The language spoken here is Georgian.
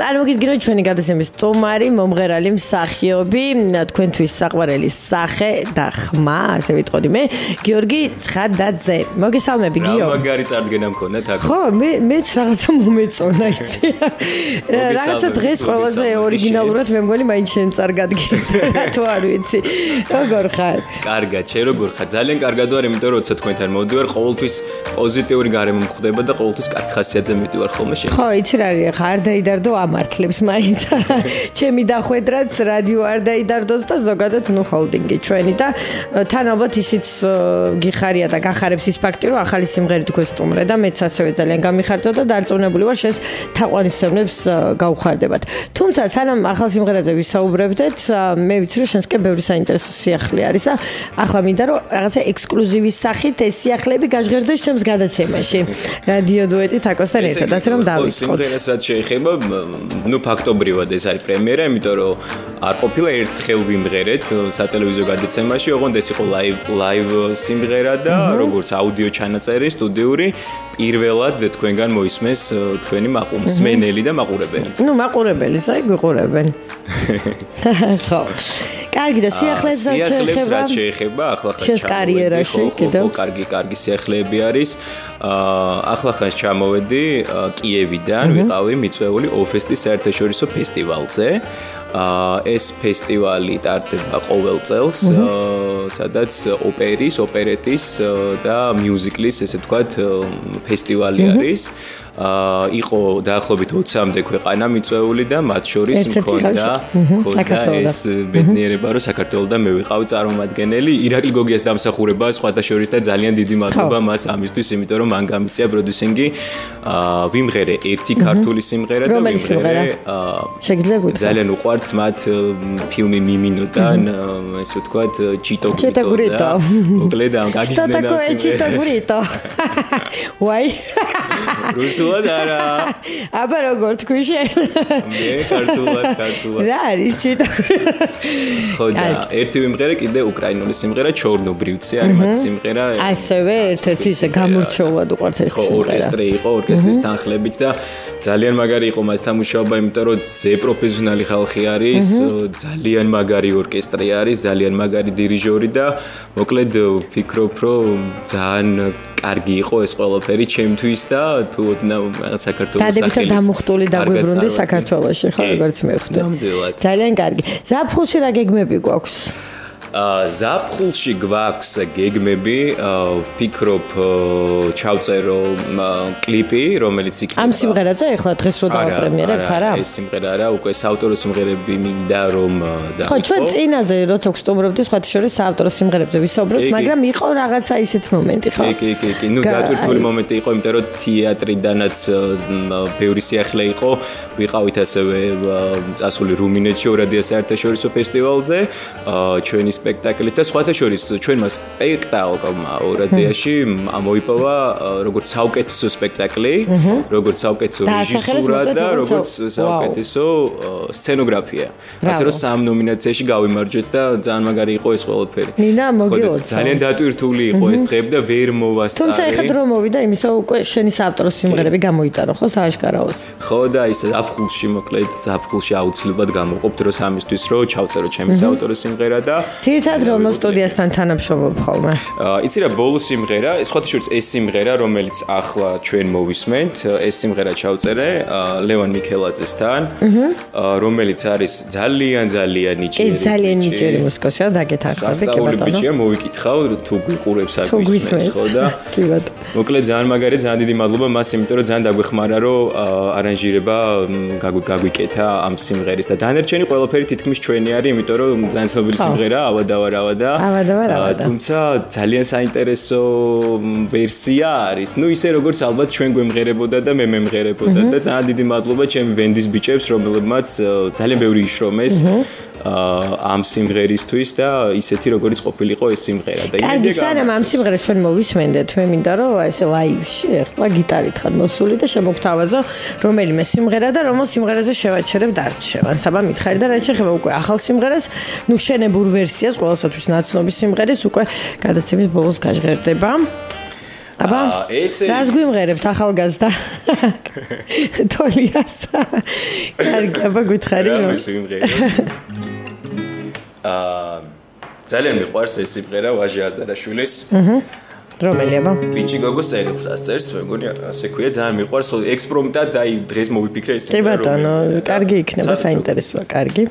წარმოგიდგენთ ჩვენი გადაცემის სტუმარი მომღერალი მსახიობი თქვენთვის საყვარელი სახე და ხმა ასე ვიტყოდი მე გიორგი ცხადაძე მოგესალმები გიო მაგარი წარდგენა მქონდათ აქ ხო მეც რაღაცა მომეწონა იცი რაღაცა დღეს ყველაზე ორიგინალურად მე მგონი მაინც შენ წარგადგინე თუ არ ვიცი როგორ ხარ კარგად შე როგორ ხარ ძალიან კარგად ვარ იმიტომ რომ ცოტა თქვენთან მოვდივარ ყოველთვის პოზიტიური გარემო მხვდება და ყოველთვის კარგი ხასიათზე მივდივარ ხოლმე შენ ხო იცი რა არის ხარ დაიდარდო ამართლებს მაინც ჩემი დახვედრაც რადიო არ დაიდარდოს და ზოგადად ნუ ჰოლდინგი ჩვენი და თან ალბათ ისიც გიხარია და გახარებს ის ფაქტი რომ ახალი სიმღერით გვესტუმრე და მეც ასევე ძალიან გამიხარდა და დარწმუნებული ვარ შენს თაყვანისმცემლებს გაუხარდებათ თუმცა სანამ ახალ სიმღერაზე ვისაუბრებდეთ მე ვიცი რომ შენსკენ ბევრი საინტერესო სიახლე არის და ახლა მინდა რომ რაღაცა ექსკლუზივის სახით ეს სიახლეები გაჟღერდეს ჩემს გადაცემაში რადიო დუეტით აკოსთან ერთად ასე რომ დავიწყოთ სიმღერასაც შეიძლება ну ფაქტობრივად ეს არის პრემიერა, იმიტომ რომ არ ყოფილა ერთხელ ვიმღერეთ სატელევიზიო გადაცემაში, ოღონდ ეს იყო ლაივ სიმღერა და როგორც აუდიო ჩანაწერი სტუდიური პირველად თქვენგან მოისმეს თქვენი მაყურებელი და მაყურებელი. Ну მაყურებელი, აი გვიყურებენ. ხო. კარგი და სიახლეებს რაც შეიძლება ახლახან შეს კარიერაში კიდევ კარგი სიახლეები არის. ახლახან ჩამოვედი კიევიდან, ვიყავი მიწვეული ოფესტის საერთაშორისო ფესტივალზე. ეს ფესტივალი ტარდება ყოველ წელს, სადაც ოპერის, ოპერეტის და მიუზიკლის, ესე ვთქვათ, ფესტივალი არის. იყო დაახლოებით 20-მდე ქვეყანა მიწვეული და მათ შორის მქონდა ეს ბედნიერება, რომ საქართველოდან მე ვიყავი წარმომადგენელი. ირაკლი გოგიას დამსახურება სხვათა შორის და ძალიან დიდი მადლობა მას ამისთვის, იმიტომ რომ მან გამიწია პროდიუსინგი. ვიმღერე ერთი ქართული სიმღერა და ვიმღერე ძალიან უყვართ მათ ფილმი მიმინოდან, ესე ვთქვათ, ჩიტო გურიტო. მოკლედ ამ გაგიზნენა. ჩიტო გურიტო. ვაი. რუსულად არა. აბა როგორ თქვი შე? მე ქართულად. რა არის ჩიტო? ხო და ერთი ვიმღერე კიდე უკრაინული სიმღერა ჩორნობრივცი არის მათ სიმღერა. ასევე ერთ-ერთი ისე გამორჩეულად უყვართ ეს. ხო, ორკესტრი იყო, ორკესტრის თანხლებით და ძალიან მაგარი იყო მათთან მუშაობა, იმიტომ რომ ზეპროფესიონალი ხალხი არის, ძალიან მაგარი ორკესტრი არის, ძალიან მაგარი დირიჟორი და მოკლედ ვფიქრობ, რომ ძალიან კარგი იყო ეს ყველაფერი ჩემთვის და თუ რაღაც საქართველოს სახელმწიფო დადებით დამუხტული დაგვიბრუნდი საქართველოში, ხო, როგორც მე ხვდები. ძალიან კარგი. ზაფხულში რა გეგმები გვაქვს? ზაფხულში გვაქვს გეგმები, ვფიქრობ ჩავწერო კლიპი, რომელიც იქნება ამ სიმღერაზე ახლა დღეს რო დავაპრემიერებთ, არა? ეს სიმღერა არა, უკვე საავტორო სიმღერები მინდა რომ და ხო, ჩვენ წინაზე როცა გვსტუმრობდი, სხვათა შორის საავტორო სიმღერებზე ვისაუბრებთ, მაგრამ იყო რაღაცა ისეთ მომენტი, ხო? კი, ну დატვირთული მომენტი იყო, იმიტომ რომ თეატრიდანაც ბევრი სიახლე იყო, ვიყავით ასევე წასული რუმინეთში ორადია საერთაშორისო ფესტივალზე, ჩვენი სპექტაკლით და სხვათა შორის ჩვენმა სპექტაკლმა ორადეაში მოიპოვა როგორც საუკეთესო სპექტაკლი, როგორც საუკეთესო რეჟისურა და როგორც საუკეთესო სცენოგრაფია. ასე რომ სამ ნომინაციაში გავიმარჯვეთ და ძალიან მაგარი იყო ეს ყველაფერი. მინა მოგიოცა. ძალიან დატვირთული იყო ეს დღე და ვერ მოვასწარი. თუმცა ეხლა რომ მოვიდა იმისა უკვე შენი საავტორო სიმღერები გამოიტანო, ხო, სააშკარაოს. ხო და ის აფხულში მოკლედ აფხულში აუცილებლად გამოვყოფთ დროს ამისთვის რომ ჩავწერო ჩემი საავტორო სიმღერა და თითად რომ სტუდიასთან თანამშრომლობ ხოლმე. იცი რა, ბოლო სიმღერა, სხვათა შორის ეს სიმღერა, რომელიც ახლა ჩვენ მოვისმენთ, ეს სიმღერა ჩავწერე ლევან მიქელაძესთან, რომელიც არის ძალიან ნიჭიერი. ეს ძალიან ნიჭიერი მუსიკოსია, დაგეთანხმებით, კი ბატონო. სასწაული ბიჭია, მოვიკითხავ თუ გიყურებს აქ ისმენს, ხო და? კი ბატონო. მოკლედ ძალიან მაგარი, ძალიან დიდი მადლობა მას, იმიტომ რომ ძალიან დაგვეხმარა, რომ არანჟირება გაგვიკეთა ამ სიმღერის და დანარჩენი ყველაფერი თითქმის ჩვენი არის, იმიტომ რომ ძალიან ცნობილი სიმღერაა. ავადავარ თუმცა ძალიან საინტერესო ვერსია არის ну ისე როგორც ალბათ ჩვენ გვემღერებოდა და მე მემღერებოდა და ძალიან დიდი მადლობა ჩემი ვენდის ბიჭებს რომლებმაც ძალიან ბევრი იშრომეს ამ სიმღერისთვის და ისეთი როგორც ყოფილიყო ეს სიმღერა და იმედი სანამ ამ სიმღერას ჩვენ მოვისმენდეთ მე მინდა რომ ესე ლაივში ახლა გიტარით ხარ მოსული და შემოგთავაზო რომელიმე სიმღერა და რომელ სიმღერაზე შევაჩერებ დარჩევან საბა მითხარი და რა შეიძლება უკვე ახალ სიმღერას ნუ შენებურ ვერსიას ყოველსათვის ნაცნობის სიმღერის უკვე გადაცემის ბოლოს გაჟღერდება აბა რას გვიმღერებთ ახალგაზრდა თოლიასა კარგი აბა გითხარი რა ის ვიმღერებთ ძალიან მიყვარს ეს სიმღერა ვაჟი აზარაშვილის რომელი აბა ბიჭი გოგო წერილსას წერს მეგონი ასე ქვია ძალიან მიყვარს ექსპრომტად აი დღეს მოვიფიქრე ეს სიმღერა კი ბატონო კარგი იქნება საინტერესოა კარგი